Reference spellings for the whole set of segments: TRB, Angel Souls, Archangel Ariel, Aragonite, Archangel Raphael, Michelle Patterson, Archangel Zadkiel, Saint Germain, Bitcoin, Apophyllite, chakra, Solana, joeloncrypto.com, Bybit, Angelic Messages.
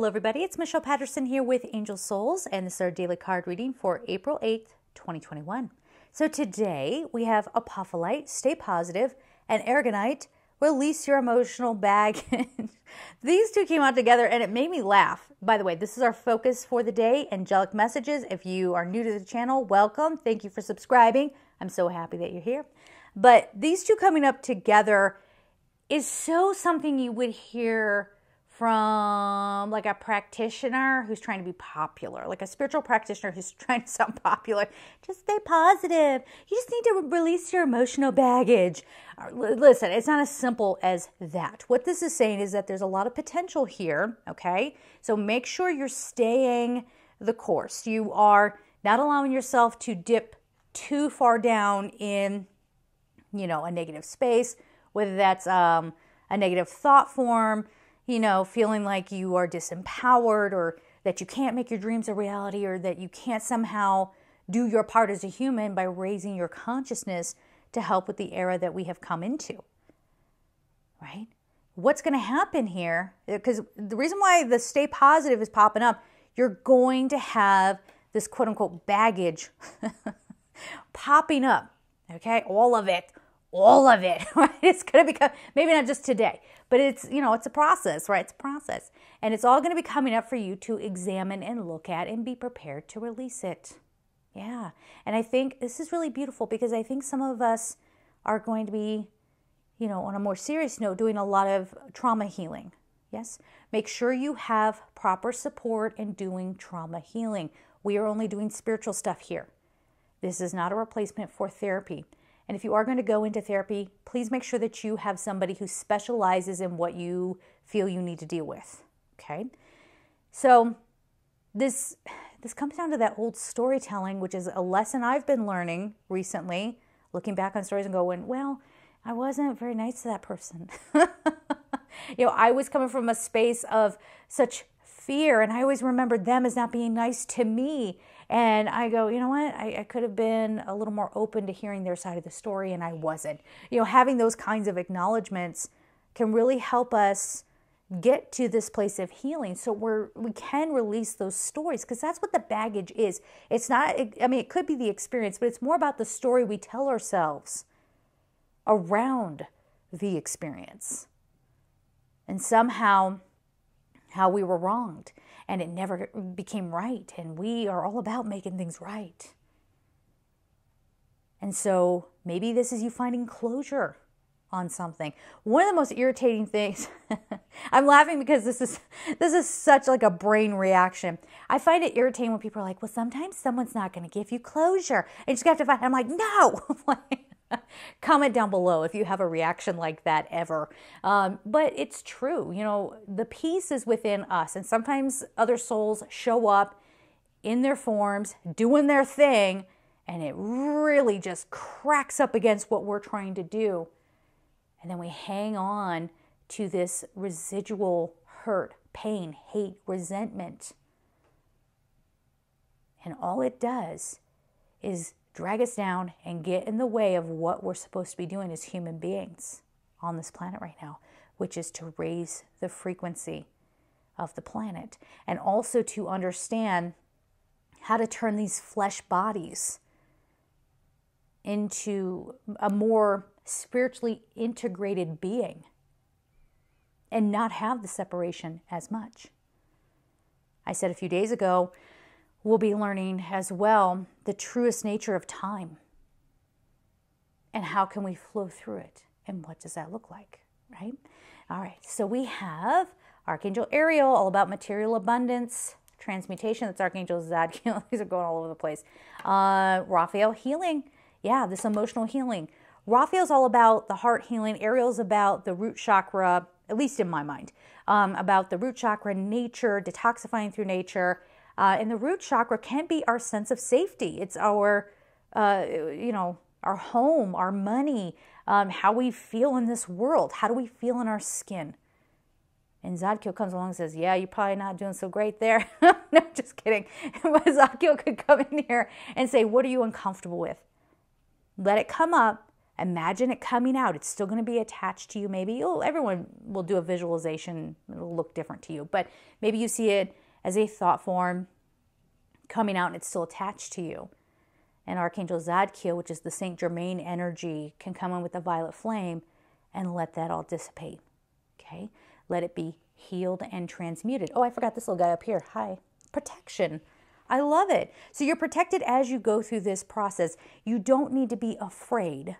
Hello everybody, it's Michelle Patterson here with Angel Souls, and this is our daily card reading for April 8th, 2021. So today we have Apophyllite, stay positive, and Aragonite, release your emotional baggage. These two came out together and it made me laugh. By the way, this is our focus for the day, Angelic Messages. If you are new to the channel, welcome. Thank you for subscribing. I'm so happy that you're here. But these two coming up together is so something you would hear from like a practitioner who's trying to be popular, like a spiritual practitioner who's trying to sound popular. Just stay positive. You just need to release your emotional baggage. Listen, it's not as simple as that. What this is saying is that there's a lot of potential here, okay? So make sure you're staying the course. You are not allowing yourself to dip too far down in, you know, a negative space, whether that's a negative thought form, you know, feeling like you are disempowered or that you can't make your dreams a reality or that you can't somehow do your part as a human by raising your consciousness to help with the era that we have come into, right? What's going to happen here, because the reason why the stay positive is popping up, you're going to have this quote-unquote baggage popping up, okay? All of it, right? It's going to become, maybe not just today, but it's, you know, it's a process, right? It's a process. And it's all going to be coming up for you to examine and look at and be prepared to release it. Yeah. And I think this is really beautiful because I think some of us are going to be, you know, on a more serious note, doing a lot of trauma healing. Yes. Make sure you have proper support in doing trauma healing. We are only doing spiritual stuff here. This is not a replacement for therapy. And if you are going to go into therapy, please make sure that you have somebody who specializes in what you feel you need to deal with, okay? So this comes down to that old storytelling, which is a lesson I've been learning recently, looking back on stories and going, well, I wasn't very nice to that person. You know, I was coming from a space of such fear, and I always remembered them as not being nice to me. And I go, you know what? I could have been a little more open to hearing their side of the story, and I wasn't. You know, having those kinds of acknowledgements can really help us get to this place of healing. So we can release those stories, because that's what the baggage is. It's not, I mean, it could be the experience, but it's more about the story we tell ourselves around the experience. And somehow, how we were wronged and it never became right, and we are all about making things right. And so maybe this is you finding closure on something. One of the most irritating things, I'm laughing because this is such like a brain reaction. I find it irritating when people are like, well, sometimes someone's not going to give you closure. And you just have to find, I'm like, no. Comment down below if you have a reaction like that ever. But it's true. You know, the peace is within us. And sometimes other souls show up in their forms, doing their thing, and it really just cracks up against what we're trying to do. And then we hang on to this residual hurt, pain, hate, resentment. And all it does is drag us down and get in the way of what we're supposed to be doing as human beings on this planet right now, which is to raise the frequency of the planet and also to understand how to turn these flesh bodies into a more spiritually integrated being and not have the separation as much. I said a few days ago, we'll be learning as well the truest nature of time and how can we flow through it and what does that look like, right? All right, so we have Archangel Ariel, all about material abundance, transmutation. That's Archangel Zadkiel. These are going all over the place. Raphael, healing. Yeah, this emotional healing. Raphael's all about the heart healing. Ariel's about the root chakra, at least in my mind, about the root chakra, nature, detoxifying through nature. And the root chakra can be our sense of safety. It's our, you know, our home, our money, how we feel in this world. How do we feel in our skin? And Zadkiel comes along and says, yeah, you're probably not doing so great there. No, just kidding. But Zadkiel could come in here and say, what are you uncomfortable with? Let it come up Imagine it coming out. It's still going to be attached to you. Maybe everyone will do a visualization. It'll look different to you, but maybe you see it as a thought form coming out and it's still attached to you. And Archangel Zadkiel, which is the Saint Germain energy, can come in with the violet flame and let that all dissipate. Okay? Let it be healed and transmuted. Oh, I forgot this little guy up here. Hi. Protection. I love it. So you're protected as you go through this process. You don't need to be afraid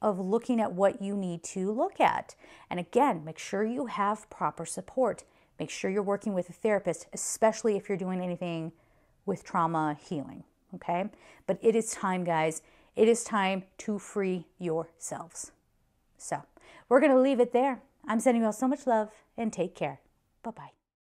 of looking at what you need to look at. And again, make sure you have proper support. Make sure you're working with a therapist, especially if you're doing anything with trauma healing, okay? But it is time, guys. It is time to free yourselves. So we're going to leave it there. I'm sending you all so much love and take care. Bye-bye.